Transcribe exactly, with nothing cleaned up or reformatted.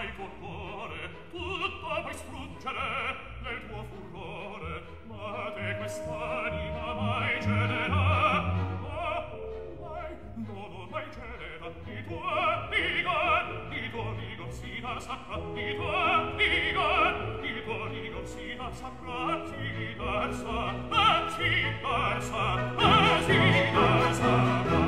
mai tornare, tutta vuoi sfruggere nel tuo furore, ma te quest'anima mai cederà, ah, mai, non ormai cederà, di tua vigor, di tua vigor si saprà, di tua vigor, di tua vigor si saprà, si darsa, si darsa, si darsa,